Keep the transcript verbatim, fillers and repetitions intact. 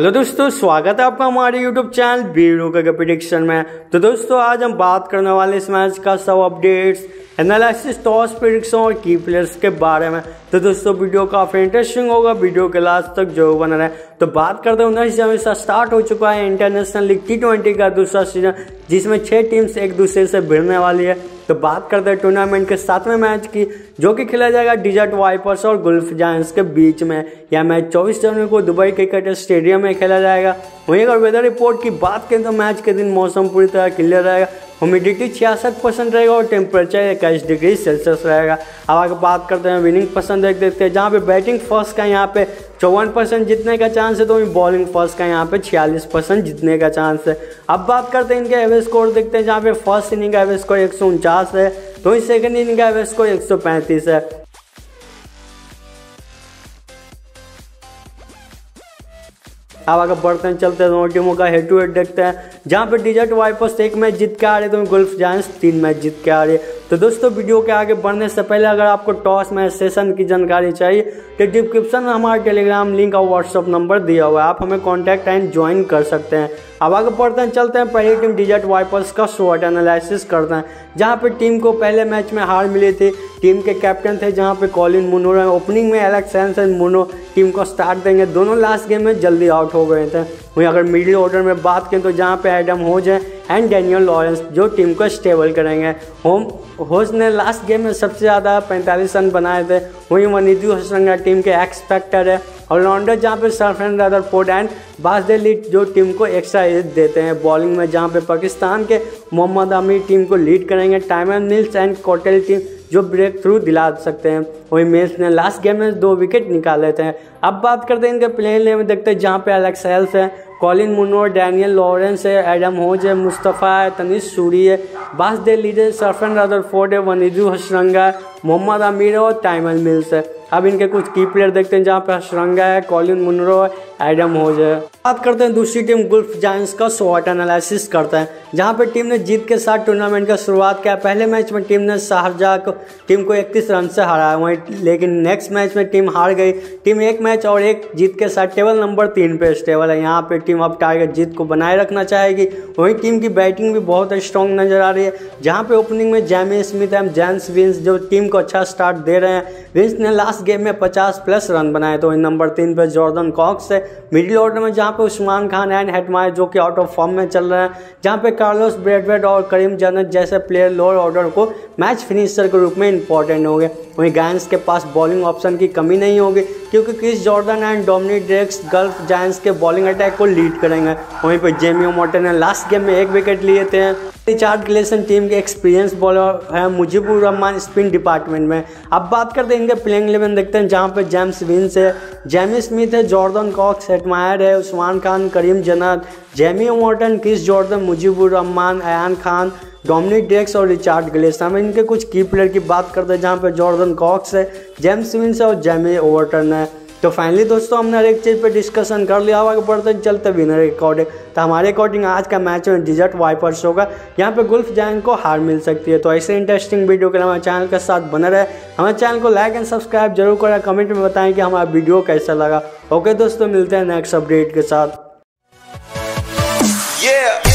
Hello दोस्तों, स्वागत है आपका हमारे यूट्यूब चैनल बी रूका के प्रेडिक्शन में। तो दोस्तों, आज हम बात करने वाले इस मैच का सब अपडेट्स, एनालिसिस, टॉस प्रेडिक्शन और की प्लेयर्स के बारे में। तो दोस्तों, वीडियो काफ़ी इंटरेस्टिंग होगा, वीडियो के लास्ट तक जो बना रहे। तो बात करते हैं, उन्नीस जनवरी से स्टार्ट हो चुका है इंटरनेशनल लीग टी ट्वेंटी का दूसरा सीजन, जिसमें छः टीम्स एक दूसरे से भिड़ने वाली है। तो बात करते हैं टूर्नामेंट के सातवें मैच की, जो कि खेला जाएगा डिजर्ट वाइपर्स और गुल्फ जायंट्स के बीच में। यह मैच चौबीस जनवरी को दुबई क्रिकेट स्टेडियम में खेला जाएगा। वहीं अगर वेदर रिपोर्ट की बात करें तो मैच के दिन मौसम पूरी तरह क्लियर रहेगा, ह्यूमिडिटी छियासठ परसेंट रहेगा और टेम्परेचर इक्कीस डिग्री सेल्सियस रहेगा। अब आगे बात करते हैं विनिंग परसेंटेज देखते हैं, जहाँ पे बैटिंग फर्स्ट का यहाँ पे चौवन परसेंट जीतने का चांस है, तो वहीं बॉलिंग फर्स्ट का यहाँ पे छियालीस परसेंट जीतने का चांस है। अब बात करते हैं इनके एवरेज स्कोर देखते हैं, जहाँ पे फर्स्ट इनिंग का एवरेज स्कोर एक सौ उनचास है, तो वहीं सेकेंड इनिंग का एवरेज स्कोर एक सौ पैंतीस है। अब आगे बढ़ते हैं, चलते हैं दोनों टीमों का हेड टू हेड देखते हैं, जहाँ पे डिजर्ट वाइपर्स एक मैच जीत के आ रहे हैं, तो गुल्फ जायंट्स तीन मैच जीत के आ रहे हैं। तो दोस्तों, वीडियो के आगे बढ़ने से पहले अगर आपको टॉस मैच सेशन की जानकारी चाहिए तो डिस्क्रिप्शन में हमारा टेलीग्राम लिंक और व्हाट्सअप नंबर दिया हुआ है, आप हमें कॉन्टैक्ट एंड ज्वाइन कर सकते हैं। अब आगे बढ़ते हैं, चलते हैं पहली टीम डिजर्ट वाइपर्स का शॉर्ट एनालिसिस करते हैं, जहाँ पे टीम को पहले मैच में हार मिली थी। टीम के कैप्टन थे जहाँ पे कॉलिन मुनरो हैं, ओपनिंग में एलेक्सन मुनरो टीम को स्टार्ट देंगे, दोनों लास्ट गेम में जल्दी आउट हो गए थे। वहीं अगर मिडिल ऑर्डर में बात करें तो जहाँ पे एडम होज हैं एंड डैनियल लॉरेंस जो टीम को स्टेबल करेंगे। होम होज ने लास्ट गेम में सबसे ज़्यादा पैंतालीस रन बनाए थे। वहीं वनिजू हसरंगा टीम के एक्स फैक्टर है। ऑलराउंडर जहाँ पे Sherfane Rutherford and Bas de Leede जो टीम को एक्स्ट्रा एज देते हैं। बॉलिंग में जहाँ पे पाकिस्तान के मोहम्मद आमिर टीम को लीड करेंगे, Tymal Mills and Cottrell team जो ब्रेक थ्रू दिला सकते हैं। वहीं मिल्स ने लास्ट गेम में दो विकेट निकाल लेते हैं। अब बात करते हैं इनके प्लेइंग इलेवन में देखते हैं, जहाँ पे एलेक्स हेल्स है, कॉलिन मुनरो, डैनियल लॉरेंस है, एडम होज है, मुस्तफ़ा है, तनिश सूरी है, बास दे लीड है, सरफेन रादर फोर्ड है, वनिजू हसरंगा है, मोहम्मद आमिर और टाइमन मिल्स है। अब इनके कुछ की प्लेयर देखते हैं, जहाँ पे हसरंगा है, कॉलिन मुनरो है, एडम होज है। बात करते हैं दूसरी टीम गुल्फ जायंट्स का शॉट एनालिसिस करते हैं, जहाँ पे टीम ने जीत के साथ टूर्नामेंट का शुरुआत किया। पहले मैच में टीम ने शारजा को टीम को इकतीस रन से हराया, वहीं लेकिन नेक्स्ट मैच में टीम हार गई। टीम एक मैच और एक जीत के साथ टेबल नंबर तीन पे स्टेबल है। यहाँ पे टीम अब टारगेट जीत को बनाए रखना चाहेगी। वहीं टीम की बैटिंग भी बहुत स्ट्रॉन्ग नजर आ रही है, जहाँ पे ओपनिंग में Jamie Smith M gents Vince जो टीम को अच्छा स्टार्ट दे रहे हैं। विंस ने लास्ट गेम में पचास प्लस रन बनाए, तो नंबर तीन पे जॉर्डन कॉक्स है। मिडिल ऑर्डर में जहाँ पे उस्मान खान एंड हेटमायर जो कि आउट ऑफ फॉर्म में चल रहे हैं, जहाँ पे कार्लोस ब्रेडवेट और करीम जनत जैसे प्लेयर लोअर ऑर्डर को मैच फिनिशर के रूप में इंपॉर्टेंट हो गए। वहीं जायंट्स के पास बॉलिंग ऑप्शन की कमी नहीं होगी, क्योंकि Chris Jordan and Dominic Drakes Gulf Giants के बॉलिंग अटैक को लीड करेंगे। वहीं पर जेमी ओमर्टन ने लास्ट गेम में एक विकेट लिए थे। रिचार्ड ग्लेसन टीम के एक्सपीरियंस बॉलर हैं, मुजीबुर रहमान स्पिन डिपार्टमेंट में। अब बात करते हैं इनके प्लेइंग इलेवन देखते हैं, जहाँ पे जेम्स विंस है, जेमी स्मिथ है, जॉर्डन कॉक्स, हेटमायर है, Usman Khan, Karim Janat, Jamie Morton, Chris Jordan, Mujeebur Rahman, Ayan Khan, Dominic Drakes और रिचार्ड ग्लेसन। इनके कुछ की प्लेयर की बात करते हैं, जहाँ पे जॉर्डन कॉक्स है, जेम्स विंस है और जेमी ओवरटन है। तो फाइनली दोस्तों, हमने हर एक चीज़ पे डिस्कशन कर लिया। आगे बढ़ते चलते विनर रिकॉर्डिंग, तो हमारे अकॉर्डिंग आज का मैच में डिजर्ट वाइपर्स होगा, यहाँ पे गुल्फ जायंट्स को हार मिल सकती है। तो ऐसे इंटरेस्टिंग वीडियो के लिए हमारे चैनल के साथ बने रहे। हमारे चैनल को लाइक एंड सब्सक्राइब जरूर करें, कमेंट में बताएं कि हमारा वीडियो कैसा लगा। ओके दोस्तों, मिलते हैं नेक्स्ट अपडेट के साथ। yeah!